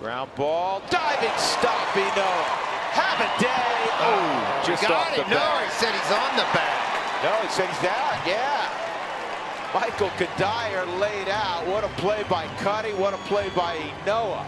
Ground ball, diving stop, Ynoa. Have a day. Oh, just off the bat. No, he said he's on the bat. No, he said he's out, yeah. Michael Cuddyer laid out. What a play by Cuddyer, what a play by Ynoa.